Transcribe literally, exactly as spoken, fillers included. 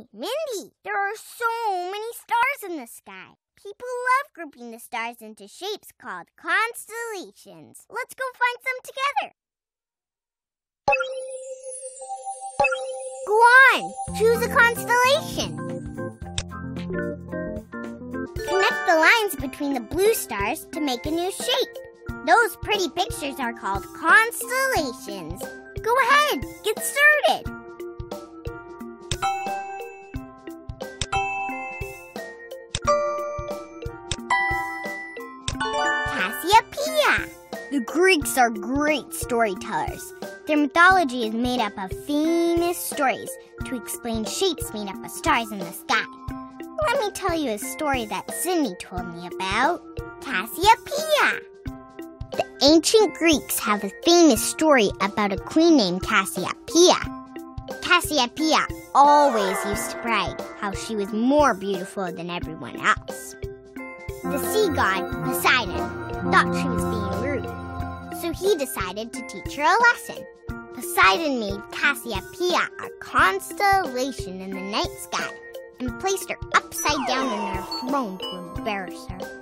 Hey, Mindy, there are so many stars in the sky. People love grouping the stars into shapes called constellations. Let's go find some together. Go on, choose a constellation. Connect the lines between the blue stars to make a new shape. Those pretty pictures are called constellations. Go ahead, get started. Cassiopeia. The Greeks are great storytellers. Their mythology is made up of famous stories to explain shapes made up of stars in the sky. Let me tell you a story that Sydney told me about. Cassiopeia. The ancient Greeks have a famous story about a queen named Cassiopeia. Cassiopeia always used to brag how she was more beautiful than everyone else. The sea god, Poseidon, thought she was being rude, so he decided to teach her a lesson. Poseidon made Cassiopeia a constellation in the night sky and placed her upside down on her throne to embarrass her.